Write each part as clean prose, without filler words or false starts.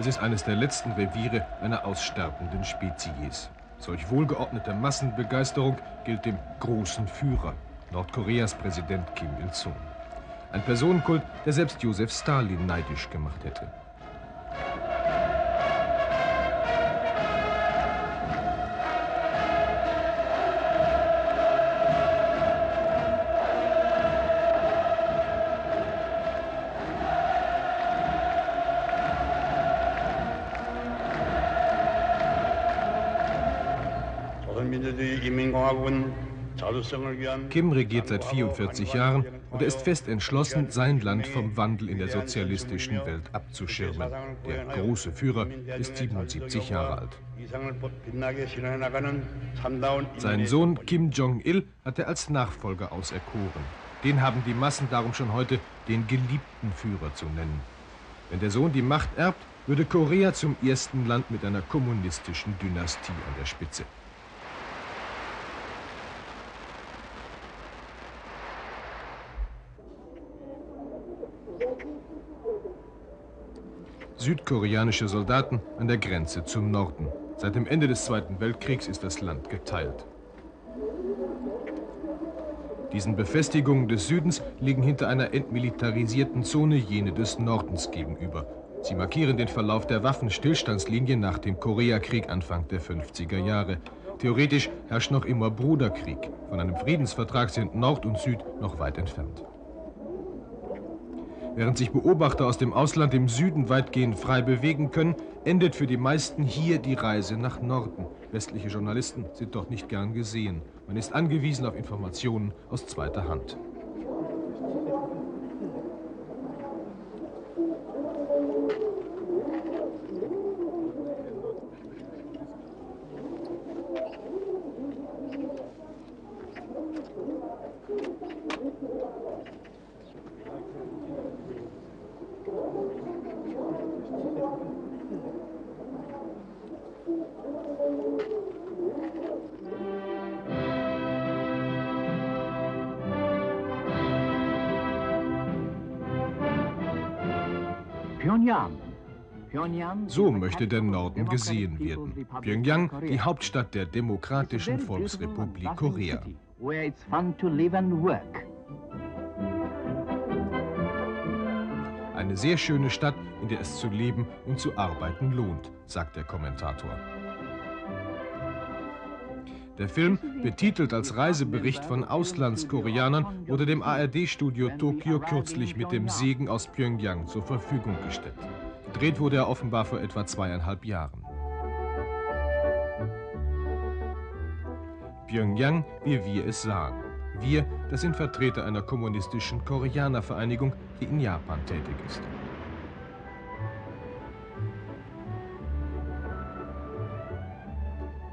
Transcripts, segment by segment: Es ist eines der letzten Reviere einer aussterbenden Spezies. Solch wohlgeordnete Massenbegeisterung gilt dem großen Führer, Nordkoreas Präsident Kim Il-sung. Ein Personenkult, der selbst Josef Stalin neidisch gemacht hätte. Kim regiert seit 44 Jahren und er ist fest entschlossen, sein Land vom Wandel in der sozialistischen Welt abzuschirmen. Der große Führer ist 77 Jahre alt. Seinen Sohn Kim Jong-il hat er als Nachfolger auserkoren. Den haben die Massen darum schon heute den geliebten Führer zu nennen. Wenn der Sohn die Macht erbt, würde Korea zum ersten Land mit einer kommunistischen Dynastie an der Spitze. Südkoreanische Soldaten an der Grenze zum Norden. Seit dem Ende des Zweiten Weltkriegs ist das Land geteilt. Diesen Befestigungen des Südens liegen hinter einer entmilitarisierten Zone jene des Nordens gegenüber. Sie markieren den Verlauf der Waffenstillstandslinie nach dem Koreakrieg Anfang der 50er Jahre. Theoretisch herrscht noch immer Bruderkrieg. Von einem Friedensvertrag sind Nord und Süd noch weit entfernt. Während sich Beobachter aus dem Ausland im Süden weitgehend frei bewegen können, endet für die meisten hier die Reise nach Norden. Westliche Journalisten sind dort nicht gern gesehen. Man ist angewiesen auf Informationen aus zweiter Hand. So möchte der Norden gesehen werden. Pyongyang, die Hauptstadt der Demokratischen Volksrepublik Korea. Eine sehr schöne Stadt, in der es zu leben und zu arbeiten lohnt, sagt der Kommentator. Der Film, betitelt als Reisebericht von Auslandskoreanern, wurde dem ARD-Studio Tokio kürzlich mit dem Segen aus Pyongyang zur Verfügung gestellt. Gedreht wurde er offenbar vor etwa 2,5 Jahren. Pyongyang, wie wir es sahen. Wir, das sind Vertreter einer kommunistischen Koreanervereinigung, die in Japan tätig ist.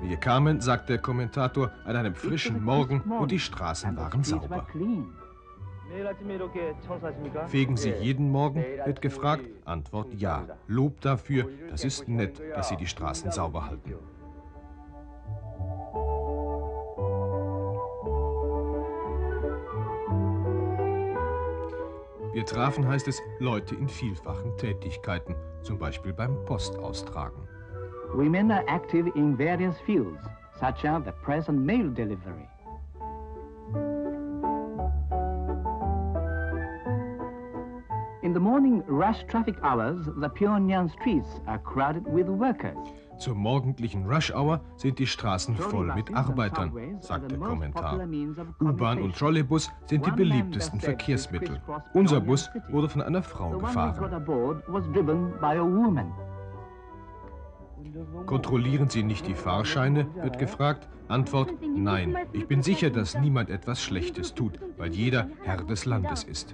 Wir kamen, sagt der Kommentator, an einem frischen Morgen und die Straßen waren sauber. Fegen Sie jeden Morgen? Wird gefragt. Antwort ja. Lob dafür. Das ist nett, dass Sie die Straßen sauber halten. Wir trafen, heißt es, Leute in vielfachen Tätigkeiten, zum Beispiel beim Postaustragen. Women are active in various fields, such as the press and mail delivery. In the morning rush traffic hours, the Pyongyang streets are crowded with workers. Zur morgendlichen Rush-Hour sind die Straßen voll mit Arbeitern, sagt der Kommentar. U-Bahn und Trolleybus sind die beliebtesten Verkehrsmittel. Unser Bus wurde von einer Frau gefahren. Kontrollieren Sie nicht die Fahrscheine, wird gefragt. Antwort, nein. Ich bin sicher, dass niemand etwas Schlechtes tut, weil jeder Herr des Landes ist.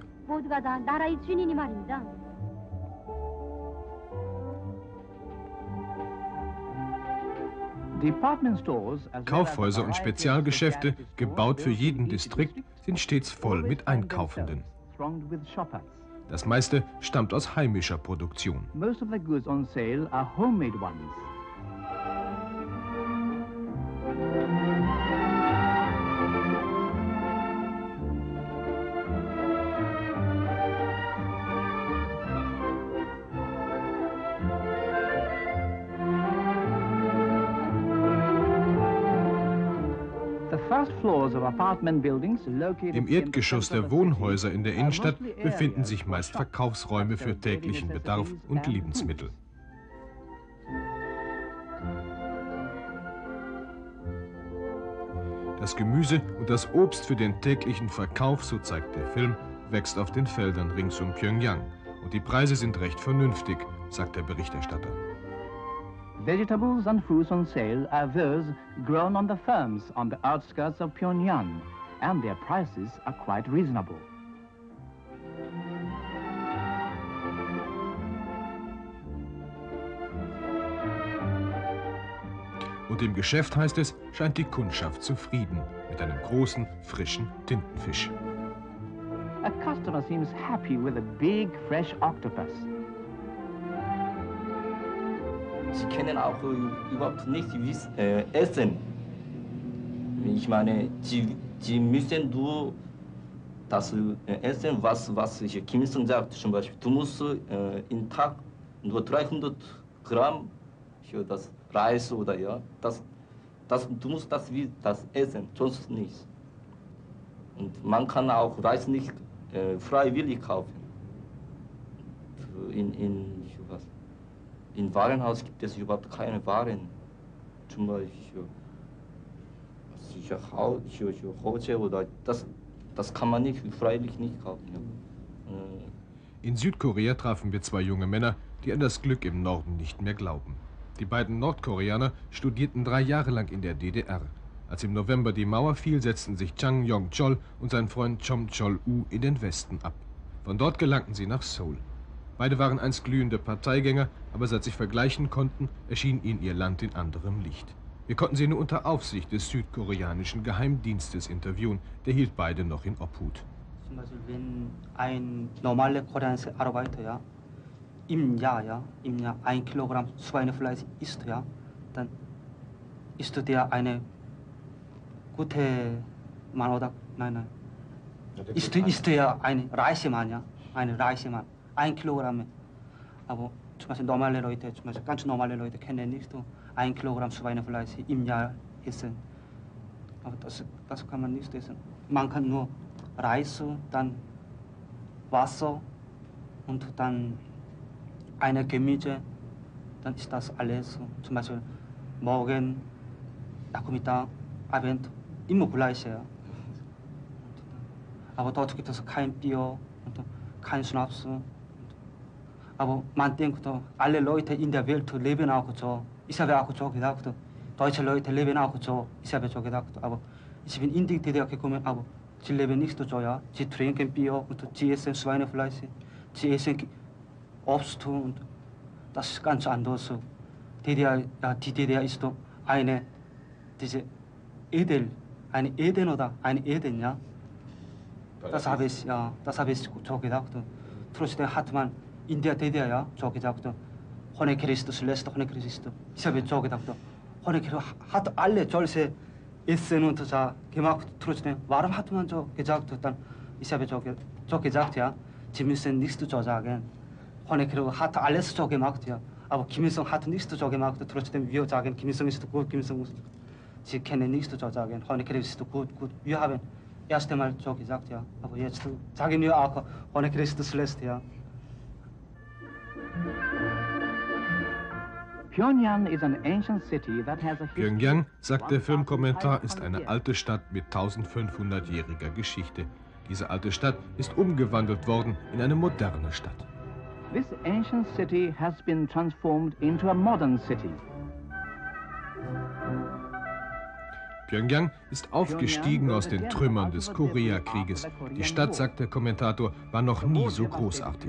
Kaufhäuser und Spezialgeschäfte, gebaut für jeden Distrikt, sind stets voll mit Einkaufenden. Das meiste stammt aus heimischer Produktion. Im Erdgeschoss der Wohnhäuser in der Innenstadt befinden sich meist Verkaufsräume für täglichen Bedarf und Lebensmittel. Das Gemüse und das Obst für den täglichen Verkauf, so zeigt der Film, wächst auf den Feldern rings um Pjöngjang. Und die Preise sind recht vernünftig, sagt der Berichterstatter. Vegetables and fruits on sale are those grown on the farms on the outskirts of Pyongyang, and their prices are quite reasonable. Und im Geschäft, heißt es, scheint die Kundschaft zufrieden mit einem großen, frischen Tintenfisch. A customer seems happy with a big, fresh octopus. Sie können auch überhaupt nichts essen. Ich meine, sie müssen nur das essen, was Kim Il-sung sagt. Zum Beispiel, du musst im Tag nur 300 Gramm für das Reis oder ja. Du musst das essen, sonst nichts. Und man kann auch Reis nicht freiwillig kaufen. In Warenhaus gibt es überhaupt keine Waren. Zum Beispiel Hose oder das kann man nicht freilich nicht kaufen. In Südkorea trafen wir zwei junge Männer, die an das Glück im Norden nicht mehr glauben. Die beiden Nordkoreaner studierten 3 Jahre lang in der DDR. Als im November die Mauer fiel, setzten sich Chang Yong-chol und sein Freund Chom Chol-u in den Westen ab. Von dort gelangten sie nach Seoul. Beide waren einst glühende Parteigänger, aber seit sie vergleichen konnten, erschien ihnen ihr Land in anderem Licht. Wir konnten sie nur unter Aufsicht des südkoreanischen Geheimdienstes interviewen, der hielt beide noch in Obhut. Zum Beispiel, wenn ein normaler koreanischer Arbeiter im Jahr 1 Kilogramm Schweinefleisch isst, dann ist der eine gute Mann oder nein. Ist er ein reicher Mann, ein reicher Mann. 1 Kilogramm. Aber zum Beispiel normale Leute, ganz normale Leute können nicht 1 Kilogramm Schweinefleisch im Jahr essen. Aber das kann man nicht essen. Man kann nur Reis, dann Wasser und dann eine Gemüse. Dann ist das alles. Zum Beispiel morgen, Nachmittag, Abend, immer gleich. Aber dort gibt es kein Bier und kein Schnaps. Aber man denkt, alle Leute in der Welt leben auch so. Ich habe auch so gedacht, deutsche Leute leben auch so. Ich habe so gedacht, aber ich bin in die DDR gekommen, aber sie leben nicht so, ja. Sie trinken Bier und sie essen Schweinefleisch, sie essen Obst und das ist ganz anders. Die DDR ist doch ein Eden, ja. Das habe ich so gedacht. Trotzdem hat man in der DDR so gedacht, ohne Christus, letzter ohne Christus. Ich habe so gedacht, ohne Christus hat alle solche Essen und so gemacht. Trotzdem, warum hat man so gesagt? Dann, ich habe so gesagt, ja, sie müssen nicht so sagen. Ohne Christus hat alles so gemacht, ja. Aber Kim Il-sung hat nicht so gemacht. Trotzdem, wir sagen, Kim Il-sung ist gut, Kim Il-sung ist gut. Sie können nicht so sagen, ohne Christus ist gut. Wir haben erst einmal so gesagt, ja. Aber jetzt sagen wir auch, ohne Christus lässt, ja. Pjöngjang, sagt der Filmkommentar, ist eine alte Stadt mit 1500-jähriger Geschichte. Diese alte Stadt ist umgewandelt worden in eine moderne Stadt. This ancient city has been transformed into a modern city. Pjöngjang ist aufgestiegen aus den Trümmern des Koreakrieges. Die Stadt, sagt der Kommentator, war noch nie so großartig.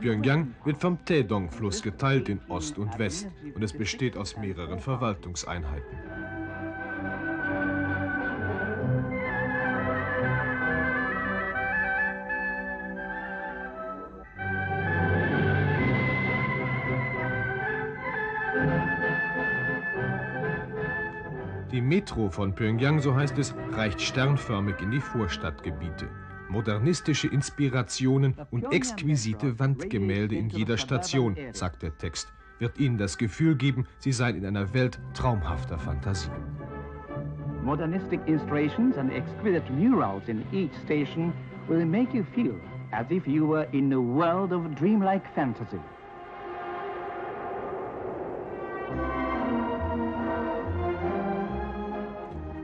Pjöngjang wird vom Taedong-Fluss geteilt in Ost und West und es besteht aus mehreren Verwaltungseinheiten. Die Metro von Pjöngjang, so heißt es, reicht sternförmig in die Vorstadtgebiete. Modernistische Inspirationen und exquisite Wandgemälde in jeder Station, sagt der Text, wird Ihnen das Gefühl geben, Sie seien in einer Welt traumhafter Fantasie. Modernistic illustrations and exquisite murals in each station will make you feel as if you were in a world of dreamlike fantasy.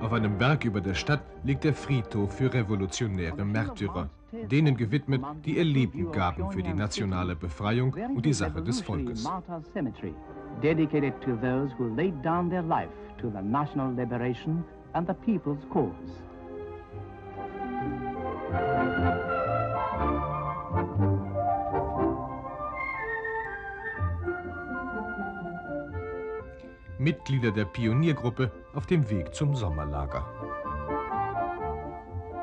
Auf einem Berg über der Stadt liegt der Friedhof für revolutionäre Märtyrer, denen gewidmet, die ihr Leben gaben für die nationale Befreiung und die Sache des Volkes. Mitglieder der Pioniergruppe auf dem Weg zum Sommerlager.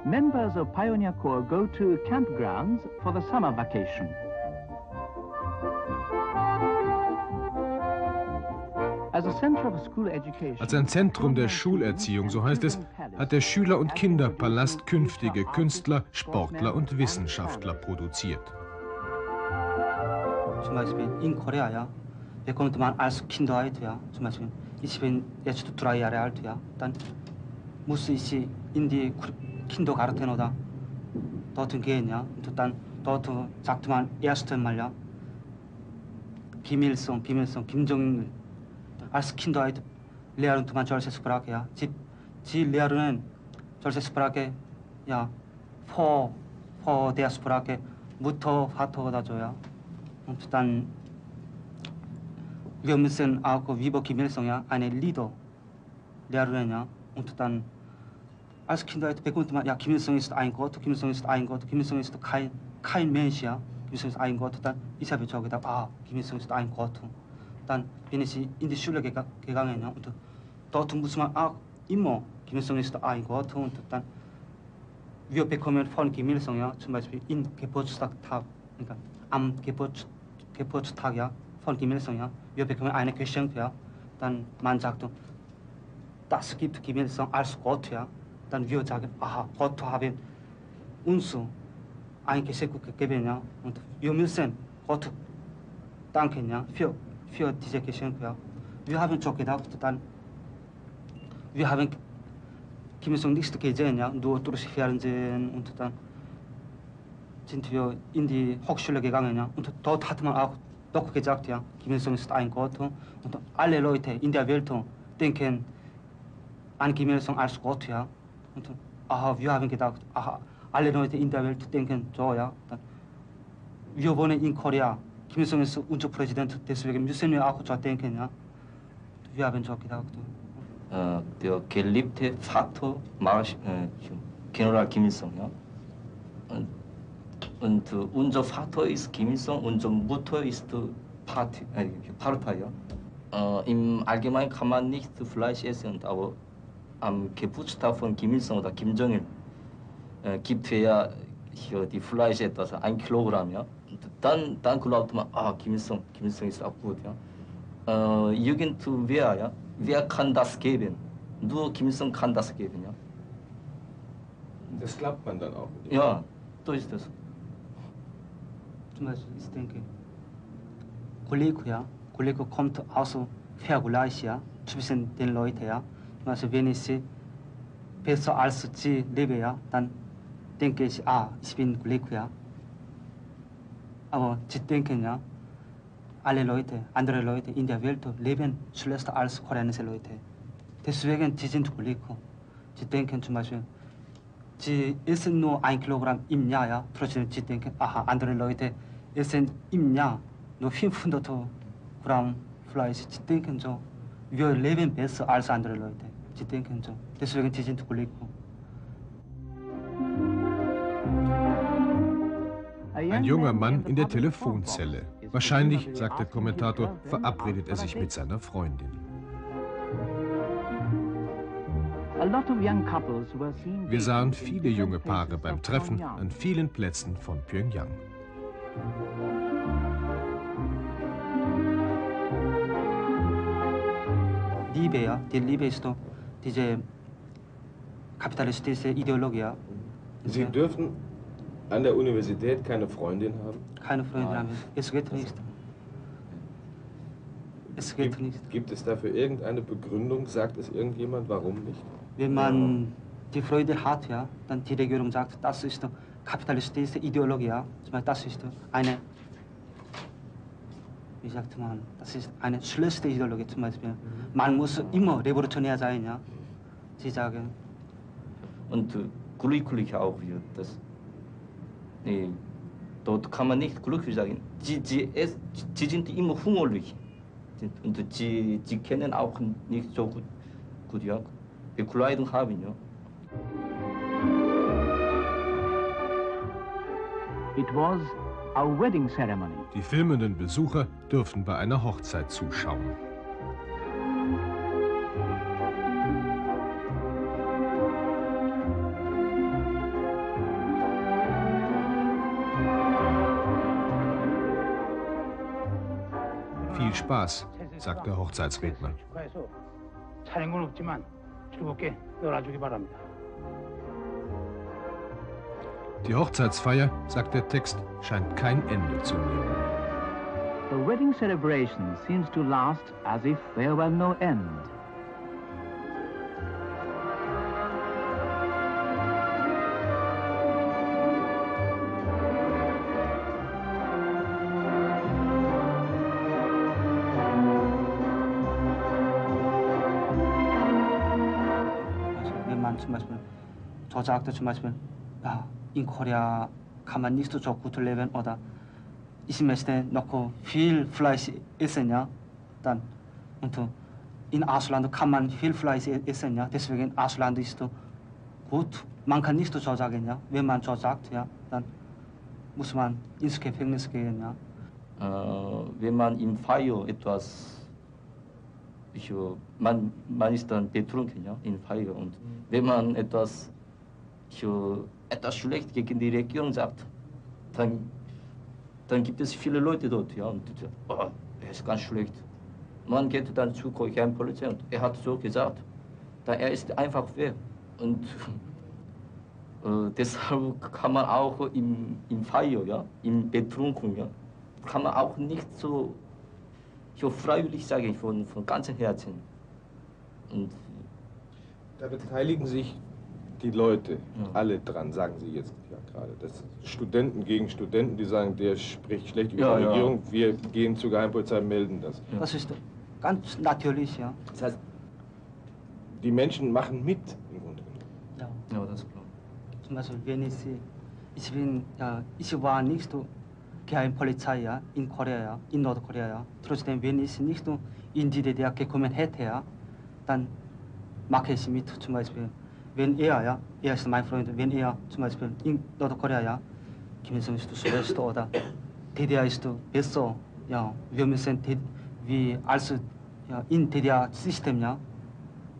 Members of Pioneer Corps go to campgrounds for the summer vacation. Als ein Zentrum der Schulerziehung, so heißt es, hat der Schüler- und Kinderpalast künftige Künstler, Sportler und Wissenschaftler produziert. Zum Beispiel in Korea, ja, bekommt man als Kindheit, ja, zum Beispiel, ich bin jetzt 3 Jahre alt, ja, dann muss ich in die Kindergarten oder dort gehen, ja, und dann dort sagt man erst einmal, ja, Kim Il-sung, Kim Jong-il. Als Kindheit lernt man solche Sprache, ja. Sie lernen solche Sprache, ja, vor der Sprache Mutter, Vater oder so, ja. Und dann, wir müssen auch über Kim Il-sung, ja, eine Lieder lernen, ja. Und dann, als Kindheit bekommt man, ja, Kim Il-sung ist ein Gott, Kim Il-sung ist ein Gott, Kim Il-sung ist kein Mensch, ja. Kim Il-sung ist ein Gott, dann, ich habe schon gedacht, ah, Kim Il-sung ist ein Gott. Dann bin ich in die Schule gegangen, ja, und dort muss man auch immer Kim Il-sung ist ein Gott, und dann wir bekommen von Kim Il-sung, ja, zum Beispiel am Geburtstag, ja, von Kim Il-sung, ja, wir bekommen eine Geschenk, ja, dann man sagt, das gibt Kim Il-sung als Gott, ja, dann wir sagen, aha, Gott haben uns ein Geschenk gegeben, ja, und wir müssen Gott danken, ja, für diese Geschenke. Ja. Wir haben schon gedacht, dann, wir haben Kim Il-sung nicht gesehen, ja, nur durch Fernsehen, und dann sind wir in die Hochschule gegangen, ja, und dort hat man auch doch gesagt, ja, Kim Il-sung ist ein Gott, und alle Leute in der Welt denken an Kim Il-sung als Gott, ja, und aha, wir haben gedacht, aha, alle Leute in der Welt denken so, ja, dann, wir wohnen in Korea, Kim Il-sung ist unser Präsident, deswegen müssen wir auch so denken, ja. Wir haben so gedacht. Der geliebte Vater, General Kim Il-sung, ja. Und unser Vater ist Kim Il-sung, unsere Mutter ist Partei, ja. Im Allgemeinen kann man nicht Fleisch essen, aber am Geburtstag von Kim Il-sung oder Kim Jong-il gibt er hier die Fleisch etwas, 1 Kilogramm, ja. Dann glaubt man, ah, Kim Il-sung ist auch gut, ja. Jugendwehr, ja, wer kann das geben? Nur Kim Il-sung kann das geben, ja. Das glaubt man dann auch. Ja, so ist das. Zum Beispiel, ich denke, Kollege, ja, Kollege kommt aus Vergleich, ja, zwischen den Leuten, ja. Zum Beispiel, wenn ich sie besser als sie lebe, ja, dann denke ich, ah, ich bin Kollege, ja. Aber sie denken, ja, alle Leute, andere Leute in der Welt leben schlechter als koreanische Leute. Deswegen sie sind Kollegen. Sie denken zum Beispiel, sie essen nur 1 Kilogramm im Jahr, ja. Trotzdem sie denken, aha, andere Leute essen im Jahr nur 500 Gramm Fleisch. Sie denken so, wir leben besser als andere Leute. Sie denken so, deswegen sie sind Kollegen. Ein junger Mann in der Telefonzelle. Wahrscheinlich, sagt der Kommentator, verabredet er sich mit seiner Freundin. Wir sahen viele junge Paare beim Treffen an vielen Plätzen von Pjöngjang. Liebe, ja, die Liebe ist diese kapitalistische Ideologie. Sie dürfen an der Universität keine Freundin haben? Keine Freundin haben. Es geht nicht. Es geht nicht. Gibt es dafür irgendeine Begründung? Sagt es irgendjemand, warum nicht? Wenn man die Freude hat, ja, dann die Regierung sagt, das ist kapitalistische Ideologie. Ja. Das ist eine, wie sagt man, das ist eine schlechte Ideologie zum Beispiel. Man muss immer revolutionär sein, ja. Sie sagen. Und glücklich auch wird das. Nee, dort kann man nicht glücklich sein. Sie sind immer hungrig. Und sie kennen auch nicht so gut ja. Wir Kleidung haben, ja. It was a wedding ceremony. Die filmenden Besucher dürfen bei einer Hochzeit zuschauen. Viel Spaß, sagt der Hochzeitsredner. Die Hochzeitsfeier, sagt der Text, scheint kein Ende zu nehmen. The wedding celebration seems to last as if there were no end. Zum Beispiel, so sagte zum Beispiel, ja, in Korea kann man nicht so gut leben oder ich möchte noch viel Fleisch essen, ja, dann. Und in Ausland kann man viel Fleisch essen, ja, deswegen Ausland ist gut. Man kann nicht so sagen, ja, wenn man so sagt, ja, dann muss man ins Gefängnis gehen, ja. Wenn man im Feier etwas man ist dann betrunken, ja, in Feier. Und wenn man etwas schlecht gegen die Regierung sagt, dann gibt es viele Leute dort, ja, und er ist ganz schlecht. Man geht dann zu keinem Polizei und er hat so gesagt, da er ist einfach weg. Und deshalb kann man auch im Feier, ja, in Betrunken, ja, kann man auch nicht so freiwillig, sage ich, von ganzem Herzen. Und da beteiligen sich die Leute, ja, alle dran, sagen Sie jetzt ja gerade. Das Studenten gegen Studenten, die sagen, der spricht schlecht über die Regierung, wir gehen zur Geheimpolizei, melden das. Ja. Das ist ganz natürlich, ja. Das heißt, die Menschen machen mit, im Grunde genommen. Ja, ja, das ist klar. Zum Beispiel, wenn ich war nicht so Geheimpolizei, ja, in Korea, ja, in Nordkorea, ja. Trotzdem, wenn ich nicht in die DDR gekommen hätte, ja, dann mache ich mit, zum Beispiel. Wenn er ist mein Freund, wenn er zum Beispiel in Nordkorea, ja, Kim Il-sung ist schlecht oder DDR ist besser, ja, wir müssen in DDR-System, ja,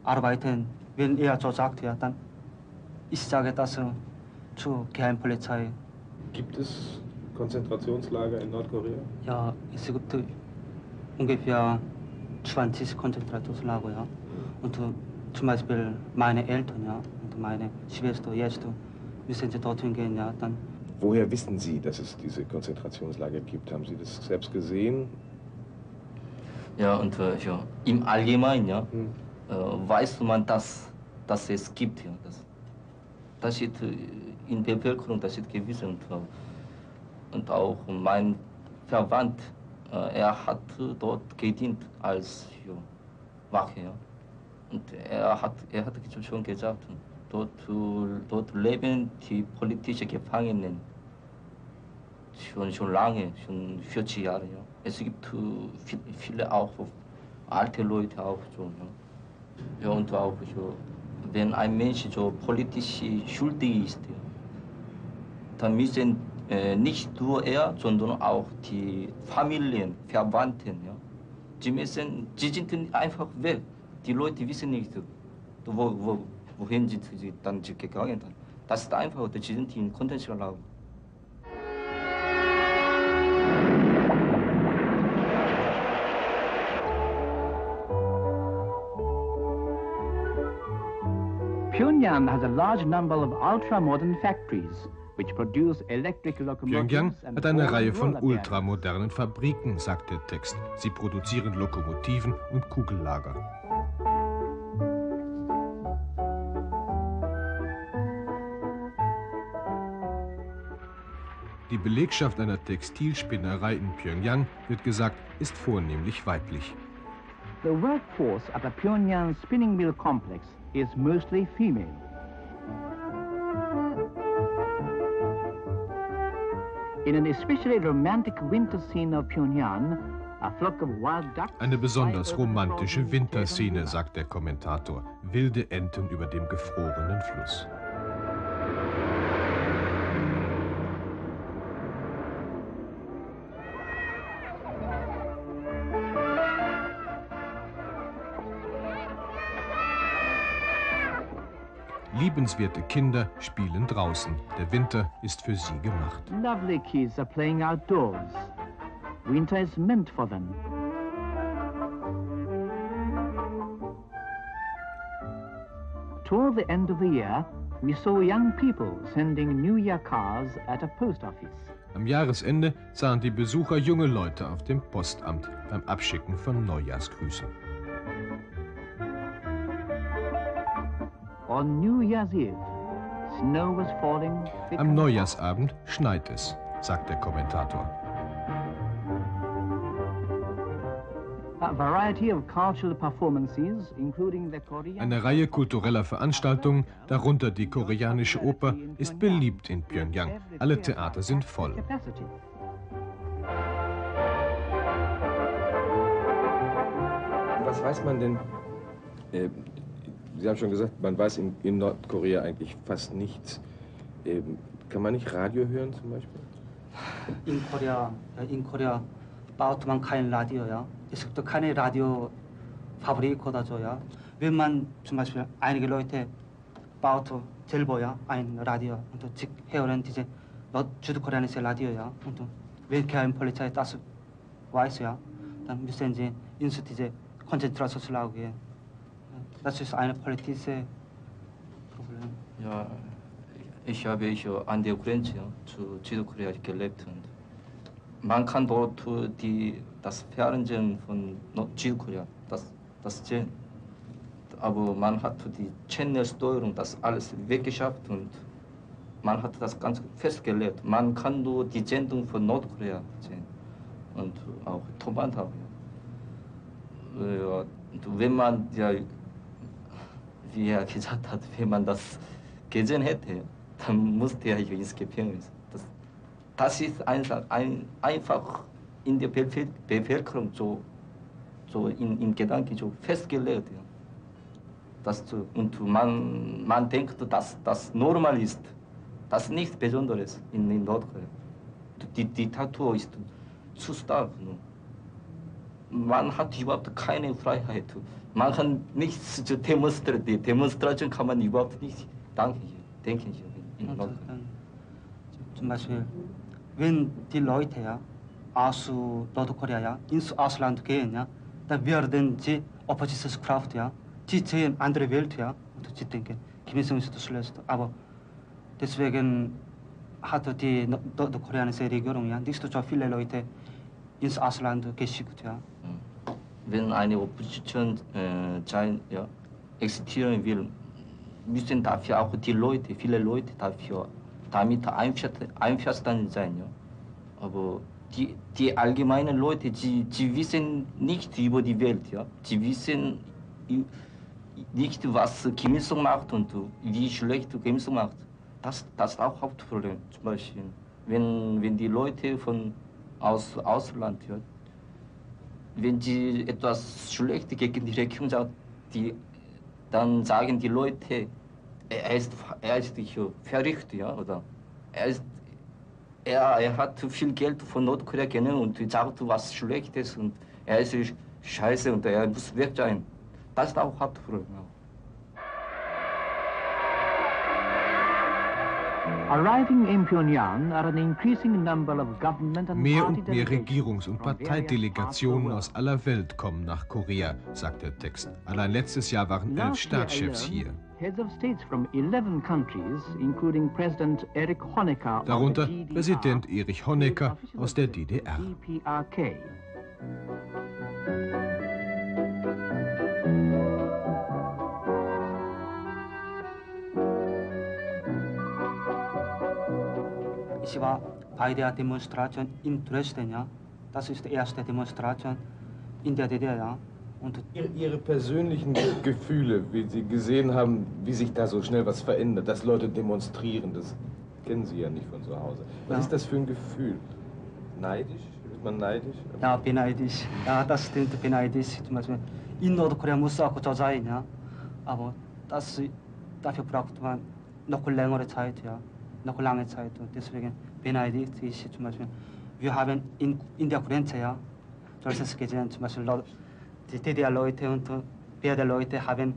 arbeiten. Wenn er so sagt, ja, dann ich sage das zur Geheimpolizei. Gibt es Konzentrationslager in Nordkorea? Ja, es gibt ungefähr 20 Konzentrationslager. Ja. Und zum Beispiel meine Eltern, ja, und meine Schwester, jetzt müssen sie dorthin gehen. Ja, dann. Woher wissen Sie, dass es diese Konzentrationslager gibt? Haben Sie das selbst gesehen? Ja, und im Allgemeinen, ja, weiß man, dass es gibt. Ja, das ist in der Bevölkerung, das ist gewiss. Und auch mein Verwandt, er hat dort gedient als Wache. Ja. Und er hat schon gesagt, dort leben die politischen Gefangenen schon lange, schon 40 Jahre. Ja. Es gibt viele auch alte Leute auch so. Ja. Ja, und auch wenn ein Mensch so politisch schuldig ist, ja, dann müssen nicht nur er, sondern auch die Familien, Verwandten. Ja. Sie sind einfach weg. Die Leute wissen nicht, wohin sie dann gegangen sind. Das ist einfach, sie sind in Konzentrationslager. Pyongyang hat eine Reihe von ultramodernen Fabriken, sagt der Text. Sie produzieren Lokomotiven und Kugellager. Die Belegschaft einer Textilspinnerei in Pyongyang, wird gesagt, ist vornehmlich weiblich. The workforce at the Pyongyang spinning mill complex is mostly female. In an especially romantic winter scene of Pyongyang, a flock of wild ducks. Eine besonders romantische Winterszene, sagt der Kommentator. Wilde Enten über dem gefrorenen Fluss. Liebenswerte Kinder spielen draußen. Der Winter ist für sie gemacht. Lovely kids are playing outdoors. Winter is meant for them. Toward the end of the year, we saw young people sending New Year cards at a post office. Am Jahresende sahen die Besucher junge Leute auf dem Postamt beim Abschicken von Neujahrsgrüßen. Am Neujahrsabend schneit es, sagt der Kommentator. Eine Reihe kultureller Veranstaltungen, darunter die koreanische Oper, ist beliebt in Pyongyang. Alle Theater sind voll. Was weiß man denn? Sie haben schon gesagt, man weiß in Nordkorea eigentlich fast nichts. Kann man nicht Radio hören zum Beispiel? In Korea baut man kein Radio, ja. Es gibt keine Radiofabrik oder so, ja. Wenn man zum Beispiel einige Leute baut selber, ja, ein Radio und sich hören diese südkoreanische Radio, ja. Und wenn keine Polizei das weiß, ja, dann müssen sie in diese Konzentration schlagen, ja. Das ist ein politisches Problem. Ja, ich habe an der Grenze zu Südkorea gelebt. Und man kann dort das Fernsehen von Südkorea das sehen. Aber man hat die Channelsteuerung, das alles weggeschafft. Und man hat das ganz festgelegt. Man kann nur die Sendung von Nordkorea sehen. Und auch Toband haben. Ja, wenn man ja, wie er gesagt hat, wenn man das gesehen hätte, dann musste er ins Gefängnis. Das ist einfach in der Bevölkerung so in Gedanken so festgelegt. Und man denkt, dass das normal ist, das ist nichts Besonderes in Nordkorea. Die Diktatur ist zu stark. Man hat überhaupt keine Freiheit. Man kann nichts zu demonstrieren. Die Demonstration kann man überhaupt nicht denken. Zum Beispiel, wenn die Leute ja, aus Nordkorea ja, ins Ausland gehen, ja, dann werden sie Oppositionskraft, ja, sie sehen andere Welt, ja, und sie denken, Kim Il-sung ist schlecht. Aber deswegen hat die nordkoreanische Regierung ja, nicht so viele Leute ins Ausland geschickt. Ja. Wenn eine Opposition ja, existieren will, müssen dafür auch viele Leute dafür damit einverstanden sein. Ja. Aber die allgemeinen Leute, die wissen nichts über die Welt. Ja. Sie wissen nicht, was Kim Il-sung macht und wie schlecht Kim Il-sung macht. Das ist auch Hauptproblem. Zum Beispiel, wenn die Leute aus Ausland, ja, wenn sie etwas schlecht gegen die Regierung sagt, dann sagen die Leute, er ist verrückt, ja, oder er hat viel Geld von Nordkorea genommen und sagt was Schlechtes und er ist scheiße und er muss weg sein. Das ist auch Hauptproblem. Ja. Mehr und mehr Regierungs- und Parteidelegationen aus aller Welt kommen nach Korea, sagt der Text. Allein letztes Jahr waren 11 Staatschefs hier. Darunter Präsident Erich Honecker aus der DDR. Ich war bei der Demonstration in Dresden, ja. Das ist die erste Demonstration in der DDR, ja. Und Ihre persönlichen Gefühle, wie Sie gesehen haben, wie sich da so schnell was verändert, dass Leute demonstrieren, das kennen Sie ja nicht von zu Hause. Was ist das für ein Gefühl? Neidisch? Ist man neidisch? Ja, beneidisch. Ja, das stimmt, beneidisch. Zum Beispiel in Nordkorea muss auch so sein, ja. Aber das, dafür braucht man noch längere Zeit, ja. Noch lange Zeit, und deswegen beneide ich zum Beispiel. Wir haben in der Grenze, ja, solches gesehen, zum Beispiel die DDR-Leute und BRD-Leute haben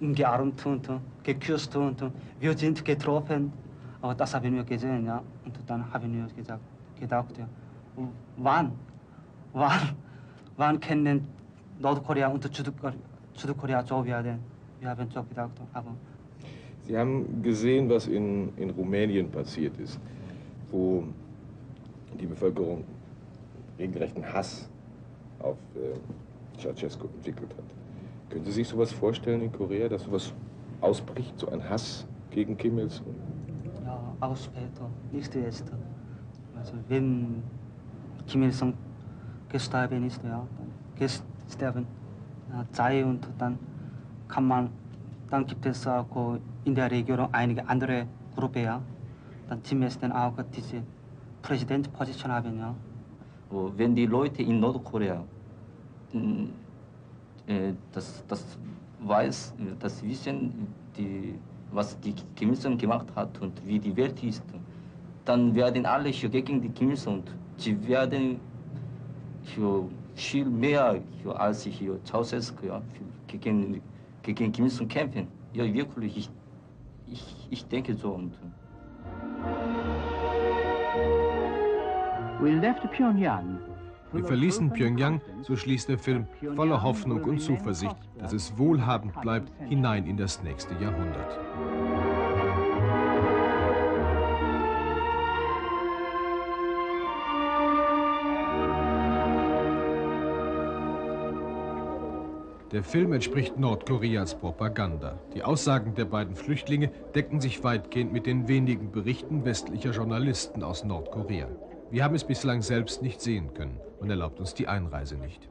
umgearmt und geküsst und wir sind getroffen. Aber das haben wir gesehen, ja, und dann haben wir gedacht, ja, wann können Nordkorea und Südkorea so werden? Wir haben so gedacht, aber Sie haben gesehen, was in Rumänien passiert ist, wo die Bevölkerung regelrechten Hass auf Ceausescu entwickelt hat. Können Sie sich sowas vorstellen in Korea, dass sowas ausbricht, so ein Hass gegen Kim Il-sung? Ja, auch später, nicht jetzt. Also wenn Kim Il-sung gestorben ist, ja, gestorben sei und dann kann man, dann gibt es auch in der Regierung einige andere Gruppen, ja. Dann ziehen wir es dann auch diese Präsidentenposition haben, ja. Wenn die Leute in Nordkorea das weiß, das wissen, was die Kim Il-sung gemacht hat und wie die Welt ist, dann werden alle hier gegen die Kim Il-sung. Sie werden hier viel mehr hier, als hier Ceausescu, ja, gegen Kim Il-sung kämpfen. Ja, wirklich, ich denke so. Und wir verließen Pyongyang, so schließt der Film, voller Hoffnung und Zuversicht, dass es wohlhabend bleibt, hinein in das nächste Jahrhundert. Der Film entspricht Nordkoreas Propaganda. Die Aussagen der beiden Flüchtlinge decken sich weitgehend mit den wenigen Berichten westlicher Journalisten aus Nordkorea. Wir haben es bislang selbst nicht sehen können. Man erlaubt uns die Einreise nicht.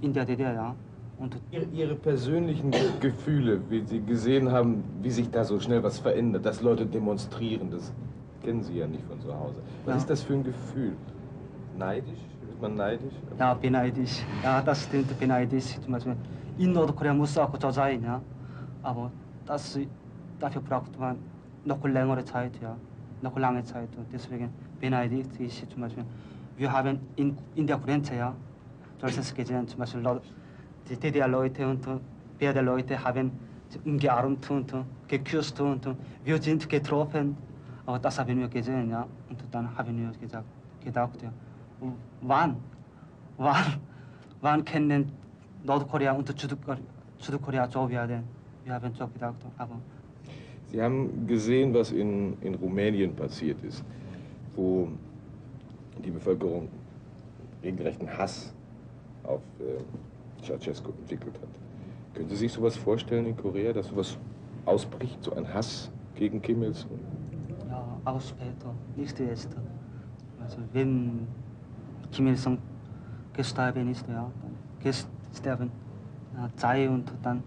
In der DDR, ja. Und Ihre persönlichen Gefühle, wie Sie gesehen haben, wie sich da so schnell was verändert, dass Leute demonstrieren, das kennen Sie ja nicht von zu Hause. Was ist das für ein Gefühl? Neidisch? Ist man neidisch? Ja, beneidisch. Ja, das stimmt, beneidisch. Zum Beispiel in Nordkorea muss auch so sein, ja. Aber dafür braucht man noch längere Zeit, ja. Noch lange Zeit. Und deswegen beneide ich zum Beispiel. Wir haben in der Grenze, ja, solches gesehen, zum Beispiel die DDR-Leute und BRD-Leute haben umgearmt und geküsst und wir sind getroffen. Aber das haben wir gesehen, ja. Und dann haben wir gedacht, ja, wann können Nordkorea und Südkorea so werden? Wir haben so gedacht, aber Sie haben gesehen, was in Rumänien passiert ist, wo die Bevölkerung regelrechten Hass auf Ceausescu entwickelt hat. Können Sie sich sowas vorstellen in Korea, dass sowas ausbricht, so ein Hass gegen Kim Il-sung? Ja, auch später, nicht jetzt. Also wenn Kim Il-sung gestorben ist, ja, gestorben. Tsai und dann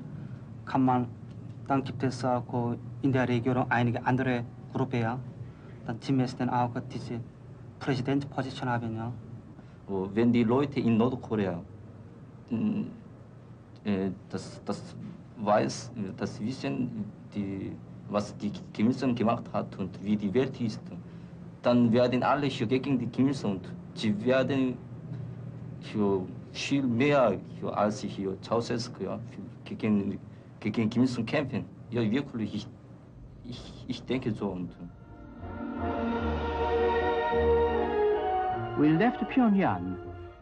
kann man, dann gibt es auch in der Regierung einige andere Gruppen, ja. Dann ziemlich dann auch diese Präsidentenposition haben, ja. Wenn die Leute in Nordkorea das weiß, das wissen, was die Kim Il-sung gemacht hat und wie die Welt ist, dann werden alle hier gegen die Kim Il-sung und sie werden hier viel mehr hier, als hier Ceausescu, ja, gegen Kim Il-sung kämpfen. Ja, wirklich, ich denke so. Und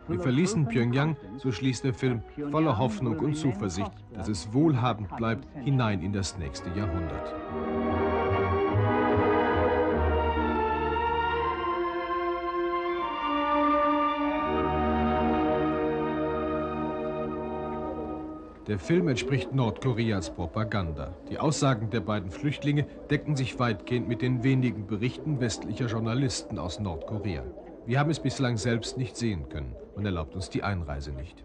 wir verließen Pyongyang, so schließt der Film, voller Hoffnung und Zuversicht, dass es wohlhabend bleibt, hinein in das nächste Jahrhundert. Der Film entspricht Nordkoreas Propaganda. Die Aussagen der beiden Flüchtlinge decken sich weitgehend mit den wenigen Berichten westlicher Journalisten aus Nordkorea. Wir haben es bislang selbst nicht sehen können. Man erlaubt uns die Einreise nicht.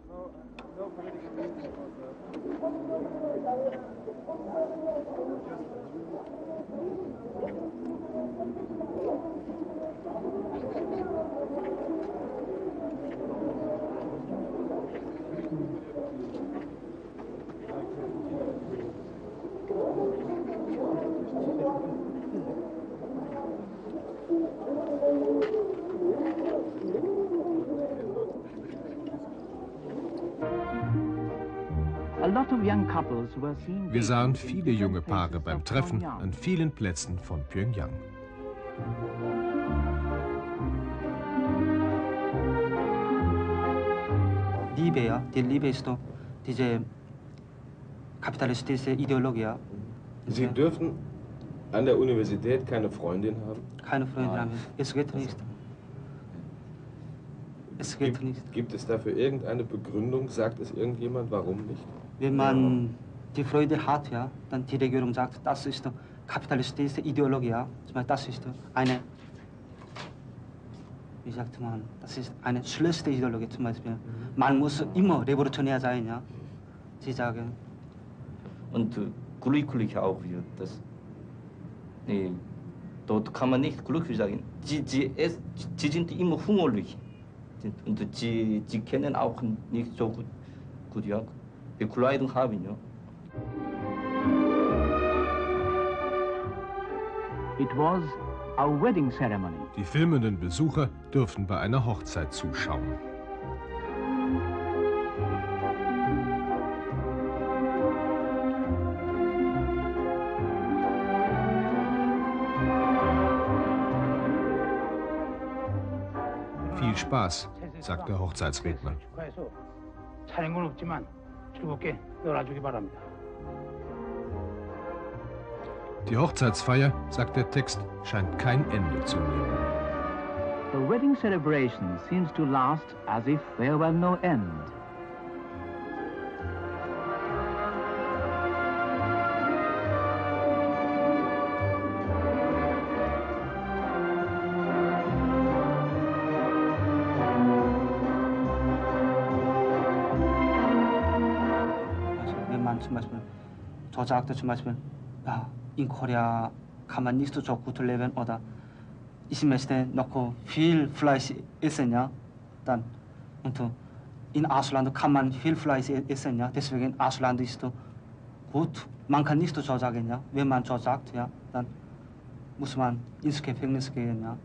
Wir sahen viele junge Paare beim Treffen an vielen Plätzen von Pyongyang. Liebe, ja, die Liebe ist doch diese kapitalistische Ideologie. Ja. Sie dürfen an der Universität keine Freundin haben? Keine Freundin haben. Es geht nicht. Es geht nicht. Gibt es dafür irgendeine Begründung? Sagt es irgendjemand, warum nicht? Wenn man die Freude hat, ja, dann die Regierung sagt, das ist kapitalistische Ideologie, ja. Das ist eine, wie sagt man, das ist eine schlechte Ideologie zum Beispiel. Man muss immer revolutionär sein, ja. Sie sagen. Und glücklich auch wird das. Nee, dort kann man nicht glücklich sein. Sie sind immer hungrig. Und sie kennen auch nicht so gut, ja. Die Kleidung haben, ja. Die filmenden Besucher dürfen bei einer Hochzeit zuschauen. Viel Spaß, sagt der Hochzeitsredner. Die Hochzeitsfeier, sagt der Text, scheint kein Ende zu nehmen. The wedding celebration seems to last as if there were no end. Wenn man zum Beispiel so sagte, zum Beispiel, ja, in Korea kann man nicht so gut leben oder ich möchte noch viel Fleisch essen, ja, dann und in Ausland kann man viel Fleisch essen, ja, deswegen Ausland ist gut. Man kann nicht so sagen, ja, wenn man so sagt, ja, dann muss man ins Gefängnis gehen, ja.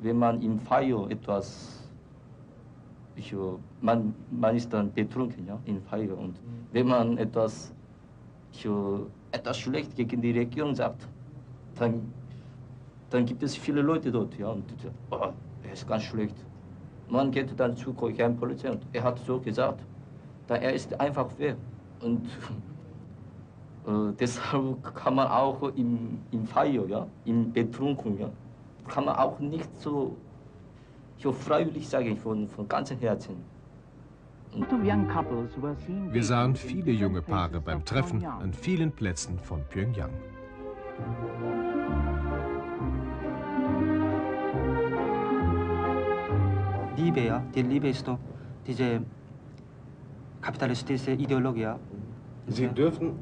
Wenn man im Feier etwas, man ist dann betrunken, ja, im Feier und wenn man etwas schlecht gegen die Regierung sagt, dann gibt es viele Leute dort, ja, und oh, er ist ganz schlecht. Man geht dann zu der Polizei und er hat so gesagt, da er ist einfach weg. Und deshalb kann man auch im Feier, ja, im Betrunkung, ja, kann man auch nicht so freiwillig sagen, von ganzem Herzen. Wir sahen viele junge Paare beim Treffen an vielen Plätzen von Pyongyang. Libia, die Libia ist doch diese kapitalistische Ideologie. Ja. Sie dürfen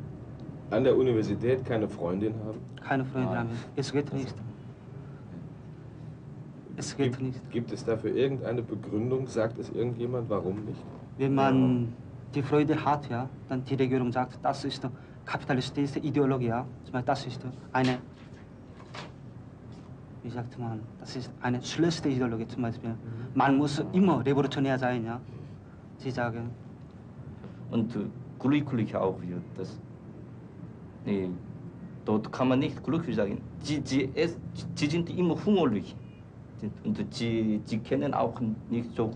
an der Universität keine Freundin haben? Keine Freundin haben. Es geht nicht. Es geht nicht. Gibt es dafür irgendeine Begründung? Sagt es irgendjemand, warum nicht? Wenn man die Freude hat, ja, dann die Regierung sagt, das ist kapitalistische Ideologie. Ja. Das ist eine, wie sagt man, das ist eine schlechte Ideologie zum Beispiel. Man muss immer revolutionär sein, ja. Sie sagen. Und glücklich auch wird das. Nee, dort kann man nicht glücklich sagen. Sie sind immer hungrig. Und sie kennen auch nicht so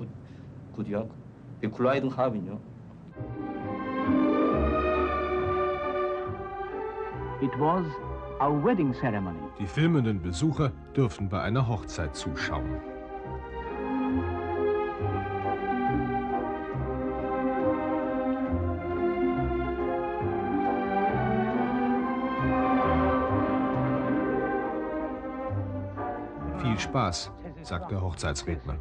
gut ja, die Kleidung haben, ja. It was our wedding ceremony. Die filmenden Besucher dürfen bei einer Hochzeit zuschauen. Viel Spaß, sagt der Hochzeitsredner.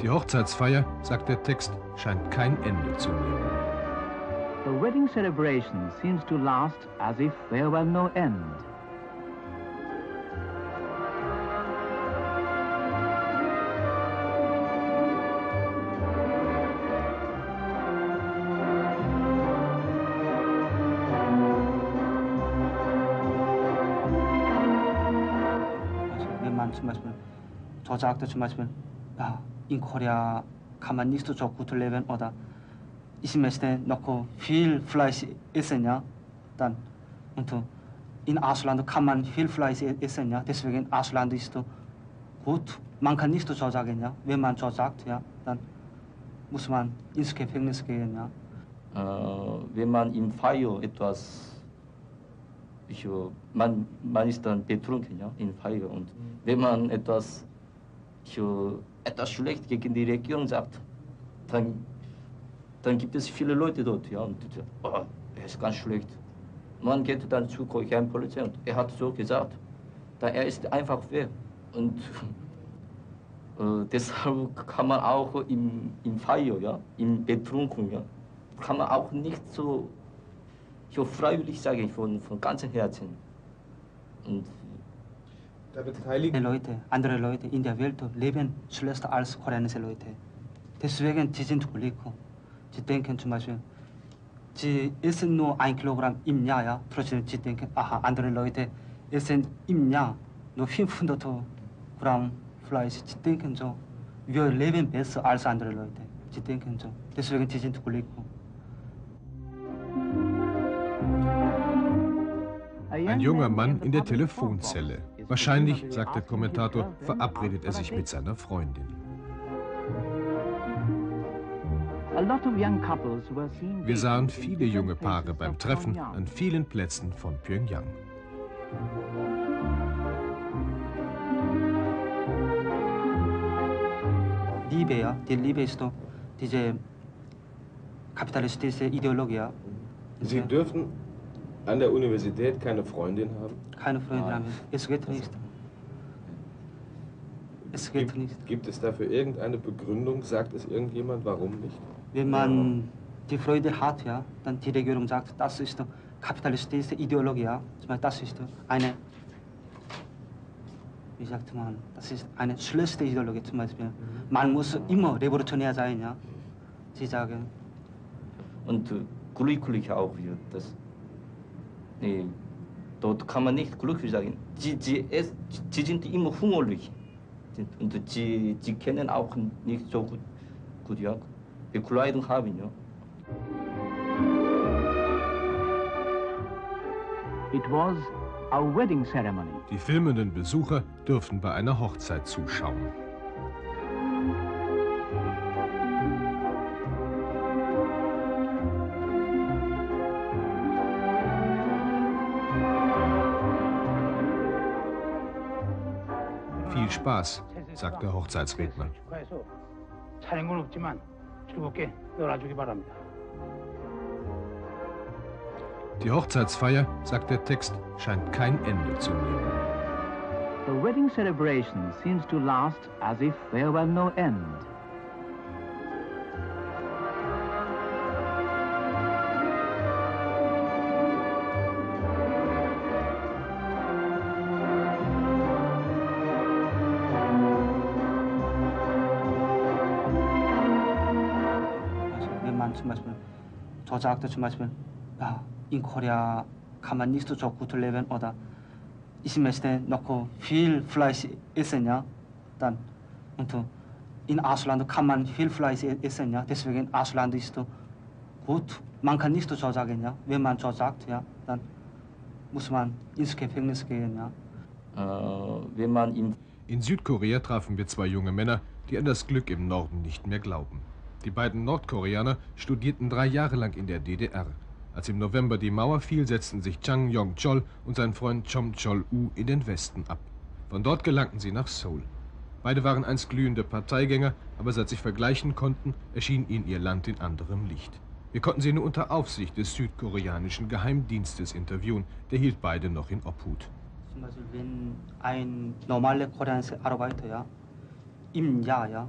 Die Hochzeitsfeier, sagt der Text, scheint kein Ende zu nehmen. The wedding celebration seems to last as if there were no end. Zum Beispiel, so sagte zum Beispiel, ja, in Korea kann man nicht so gut leben oder ich möchte noch viel Fleisch essen, ja, dann und in Ausland kann man viel Fleisch essen, ja, deswegen Ausland ist gut, man kann nicht so sagen, ja, wenn man so sagt, ja, dann muss man ins Gefängnis gehen, ja. Wenn man im Feier etwas man ist dann betrunken, ja, in Feier. Und wenn man etwas schlecht gegen die Regierung sagt, dann gibt es viele Leute dort, ja, und oh, er ist ganz schlecht. Man geht dann zu keinem Polizei und er hat so gesagt, dann er ist einfach weg. Und deshalb kann man auch im Feier, ja, im Betrunken, ja, kann man auch nicht so freiwillig sage ich von ganzem Herzen. Und da beteiligen Leute, andere Leute in der Welt leben schlechter als koreanische Leute. Deswegen sie sind glücklich. Sie denken zum Beispiel, sie essen nur 1 Kilogramm im Jahr, ja. Trotzdem sie denken, aha, andere Leute essen im Jahr nur 500 Gramm Fleisch. Sie denken so, wir leben besser als andere Leute. Sie denken so. Deswegen sie sind glücklich. Ein junger Mann in der Telefonzelle. Wahrscheinlich, sagt der Kommentator, verabredet er sich mit seiner Freundin. Wir sahen viele junge Paare beim Treffen an vielen Plätzen von Pyongyang. Liebe, ja. Die Liebe ist doch diese kapitalistische Ideologie. Ja. Sie dürfen an der Universität keine Freundin haben? Keine Freundin haben. Es geht nicht. Es geht nicht. Gibt es dafür irgendeine Begründung? Sagt es irgendjemand, warum nicht? Wenn man die Freude hat, ja, dann die Regierung sagt, das ist kapitalistische Ideologie. Ja. Das ist eine, wie sagt man, das ist eine schlechte Ideologie zum Beispiel. Man muss immer revolutionär sein, ja. Sie sagen. Und glücklich auch wird das. Nee, dort kann man nicht glücklich sagen. Sie sind immer hungrig. Und sie kennen auch nicht so gut ja, die Kleidung haben, ja. It was our wedding ceremony. Die filmenden Besucher dürfen bei einer Hochzeit zuschauen. Viel Spaß, sagt der Hochzeitsredner. Die Hochzeitsfeier, sagt der Text, scheint kein Ende zu nehmen. The wedding celebration seems to last as if there were no end. zum Beispiel, 저 작도 zum Beispiel, ja, in Korea kann man nicht so gut leben oder ich möchte noch viel Fleisch essen, ja, dann und in Ausland kann man viel Fleisch essen, ja, deswegen Ausland ist gut, man kann nicht so sagen, ja, wenn man so sagt, ja, dann muss man ins Gefängnis gehen, ja. Wenn man in Südkorea trafen wir zwei junge Männer, die an das Glück im Norden nicht mehr glauben. Die beiden Nordkoreaner studierten 3 Jahre lang in der DDR. Als im November die Mauer fiel, setzten sich Chang Yong-chol und sein Freund Chom Chol-u in den Westen ab. Von dort gelangten sie nach Seoul. Beide waren einst glühende Parteigänger, aber seit sie vergleichen konnten, erschien ihnen ihr Land in anderem Licht. Wir konnten sie nur unter Aufsicht des südkoreanischen Geheimdienstes interviewen, der hielt beide noch in Obhut. Zum Beispiel, wenn ein normaler koreanischer Arbeiter, ja, im Jahr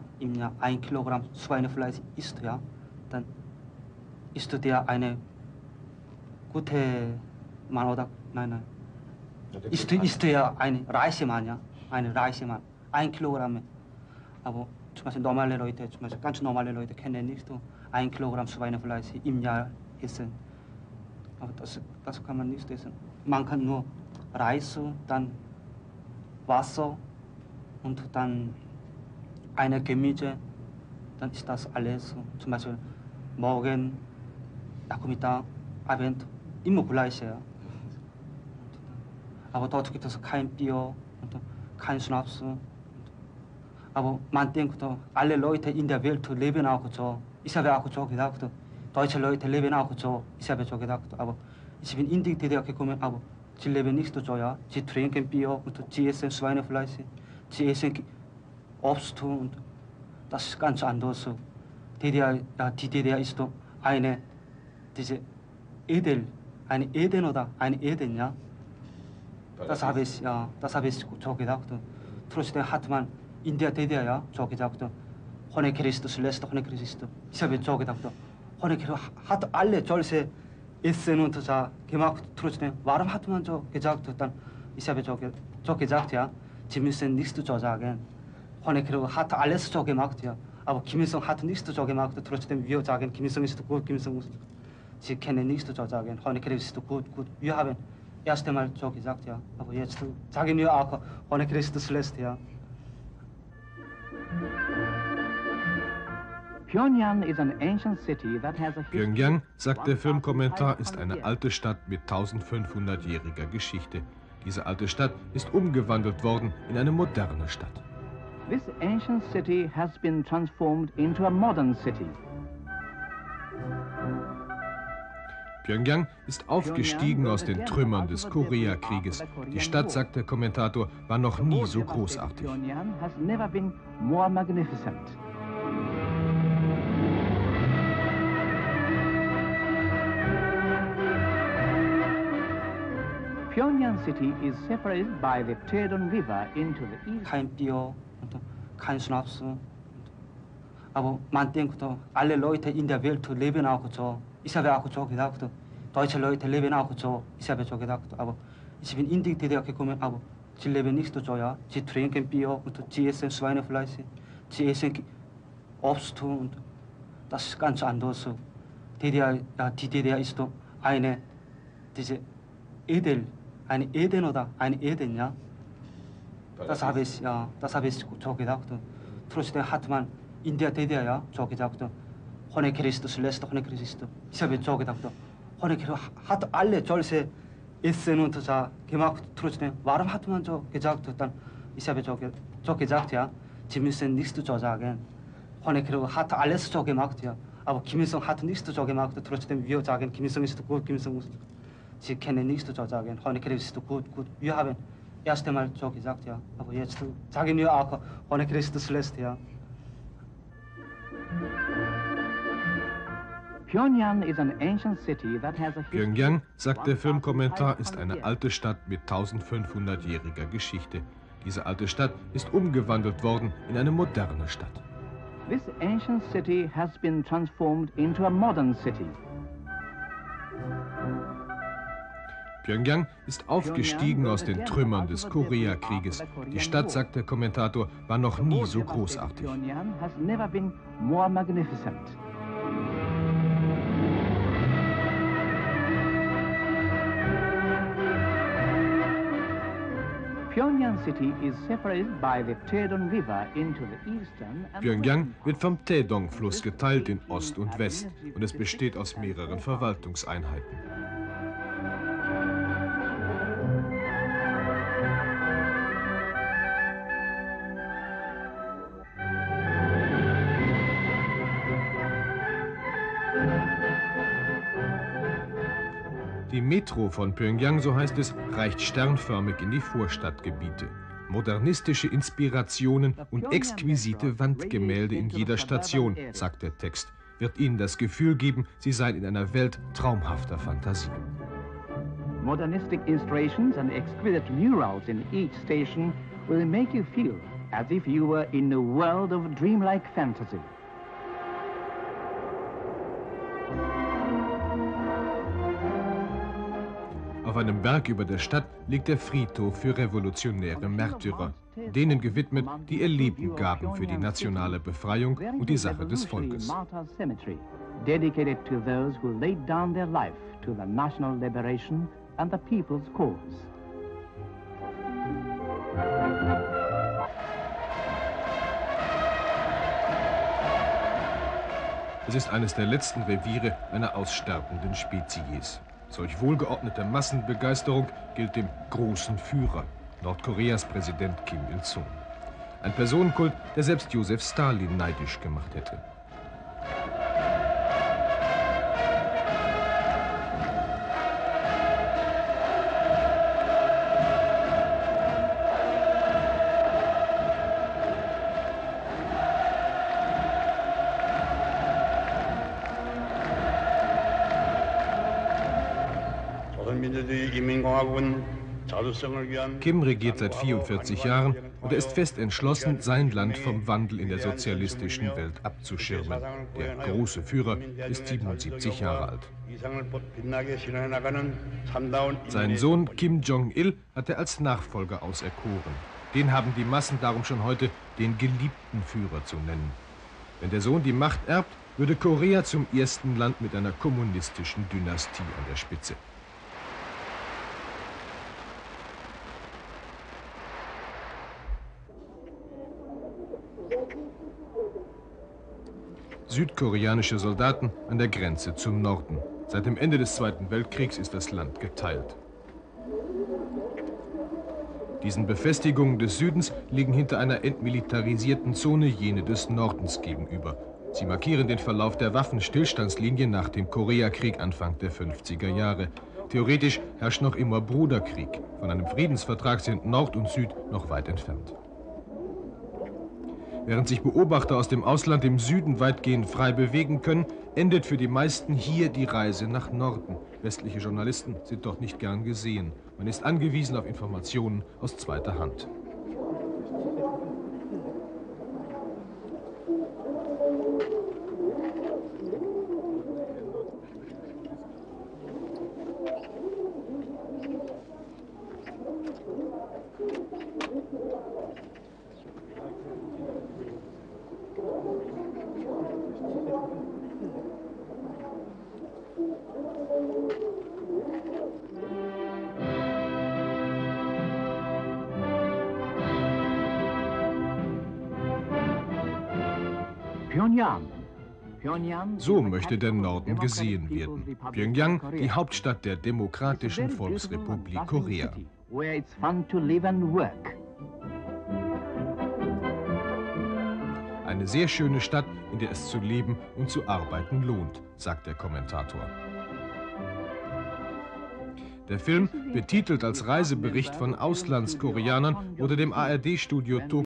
1 Kilogramm Schweinefleisch isst, ja, dann ist der eine gute Mann oder, nein, ist der ein reicher Mann, ja, ein reicher Mann, 1 Kilogramm. Aber zum Beispiel normale Leute, zum Beispiel ganz normale Leute kennen nicht 1 Kilogramm Schweinefleisch im Jahr essen. Aber das kann man nicht essen. Man kann nur Reis, dann Wasser und dann eine Gemüse, dann ist das alles. Zum Beispiel morgen, Nachmittag, Abend, immer gleich. Ja. Aber dort gibt es kein Bier, kein Schnaps. Aber man denkt, alle Leute in der Welt leben auch so. Ich habe auch so gedacht, deutsche Leute leben auch so. Ich habe so gedacht, aber ich bin in die DDR gekommen, aber sie leben nicht so. Ja. Sie trinken Bier und sie essen Schweinefleisch, sie essen Obst und das ist ganz anders. Die DDR ist ein Eden, ja. Das habe ich so gedacht. Trotzdem hat man in der DDR, ja, so gedacht, ohne Christus, letzter ohne Christus. Ich habe so gedacht, ohne Christus hat alle solche Essen und so gemacht. Trotzdem, warum hat man so gesagt? Dann, ich habe so gesagt, ja, sie müssen nicht so sagen. Ohne Christus hat alles so gemacht, ja. Aber Kim Il-sung hat nicht so gemacht. Trotzdem wir sagen, Kim Il-sung ist gut, Kim Il-sung ist gut. Sie können nicht so sagen, ohne Christus ist gut. Wir haben erst einmal so gesagt, ja. Aber jetzt sagen wir auch, ohne Christus schlecht, ja. Pyongyang, sagt der Filmkommentar, ist eine alte Stadt mit 1500-jähriger Geschichte. Diese alte Stadt ist umgewandelt worden in eine moderne Stadt. This ancient city has been transformed into a modern city. Pyongyang ist aufgestiegen aus den Trümmern des Koreakrieges. Die Stadt, sagt der Kommentator, war noch nie so großartig. Pyongyang has never been more magnificent. Pyongyang City is separated by the Taedong River into the east. Kein Bier, kein Schnaps. Aber man denkt, alle Leute in der Welt leben auch so. Ich habe auch so gedacht, deutsche Leute leben auch so. Ich habe so gedacht, aber ich bin in die DDR gekommen, aber sie leben nicht so, ja. Sie trinken Bier und sie essen Schweinefleisch, sie essen Obst und das ist ganz anders. Die DDR ist eine, diese Edel. Ein Eden oder ein Eden, ja. Das habe ich so gedacht. Trotzdem hat man in der DDR, ja, so gedacht, ohne Christus, letzter ohne Christus. Ich habe so gedacht, ohne Christus hat alle solche Essen und so gemacht. Trotzdem, warum hat man so gesagt? Dann, ich habe so gesagt, ja, sie müssen nicht so sagen. Ohne Christus hat alles so gemacht, ja. Aber Kim Il-sung hat nicht so gemacht. Trotzdem, wir sagen, Kim Il-sung ist gut, Kim Il-sung ist gut. Sie können nicht so sagen, ohne Christus ist gut. Wir haben erst einmal so gesagt, ja. Aber jetzt sagen wir auch, ohne Christus lässt, ja. Pjöngjang, sagt der Filmkommentar, ist eine alte Stadt mit 1500-jähriger Geschichte. Diese alte Stadt ist umgewandelt worden in eine moderne Stadt. This ancient city has been transformed into a modern city. Pjöngjang ist aufgestiegen aus den Trümmern des Koreakrieges. Die Stadt, sagt der Kommentator, war noch nie so großartig. Pjöngjang wird vom Taedong-Fluss geteilt in Ost und West und es besteht aus mehreren Verwaltungseinheiten. Die Metro von Pjöngjang, so heißt es, reicht sternförmig in die Vorstadtgebiete. Modernistische Inspirationen und exquisite Wandgemälde in jeder Station, sagt der Text, wird Ihnen das Gefühl geben, Sie seien in einer Welt traumhafter Fantasie. Modernistic installations and exquisite murals in each station will make you feel as if you were in a world of dreamlike fantasy. Auf einem Berg über der Stadt liegt der Friedhof für revolutionäre Märtyrer, denen gewidmet, die ihr Leben gaben für die nationale Befreiung und die Sache des Volkes. Es ist eines der letzten Reviere einer aussterbenden Spezies. Solch wohlgeordnete Massenbegeisterung gilt dem großen Führer, Nordkoreas Präsident Kim Il-sung. Ein Personenkult, der selbst Josef Stalin neidisch gemacht hätte. Kim regiert seit 44 Jahren und er ist fest entschlossen, sein Land vom Wandel in der sozialistischen Welt abzuschirmen. Der große Führer ist 77 Jahre alt. Seinen Sohn Kim Jong-il hat er als Nachfolger auserkoren. Den haben die Massen darum schon heute den geliebten Führer zu nennen. Wenn der Sohn die Macht erbt, würde Korea zum ersten Land mit einer kommunistischen Dynastie an der Spitze. Südkoreanische Soldaten an der Grenze zum Norden. Seit dem Ende des Zweiten Weltkriegs ist das Land geteilt. Diesen Befestigungen des Südens liegen hinter einer entmilitarisierten Zone jene des Nordens gegenüber. Sie markieren den Verlauf der Waffenstillstandslinie nach dem Koreakrieg Anfang der 50er Jahre. Theoretisch herrscht noch immer Bruderkrieg. Von einem Friedensvertrag sind Nord und Süd noch weit entfernt. Während sich Beobachter aus dem Ausland im Süden weitgehend frei bewegen können, endet für die meisten hier die Reise nach Norden. Westliche Journalisten sind dort nicht gern gesehen. Man ist angewiesen auf Informationen aus zweiter Hand. So möchte der Norden gesehen werden. Pjöngjang, die Hauptstadt der Demokratischen Volksrepublik Korea. Eine sehr schöne Stadt, in der es zu leben und zu arbeiten lohnt, sagt der Kommentator. Der Film, betitelt als Reisebericht von Auslandskoreanern, wurde dem ARD-Studio Tokio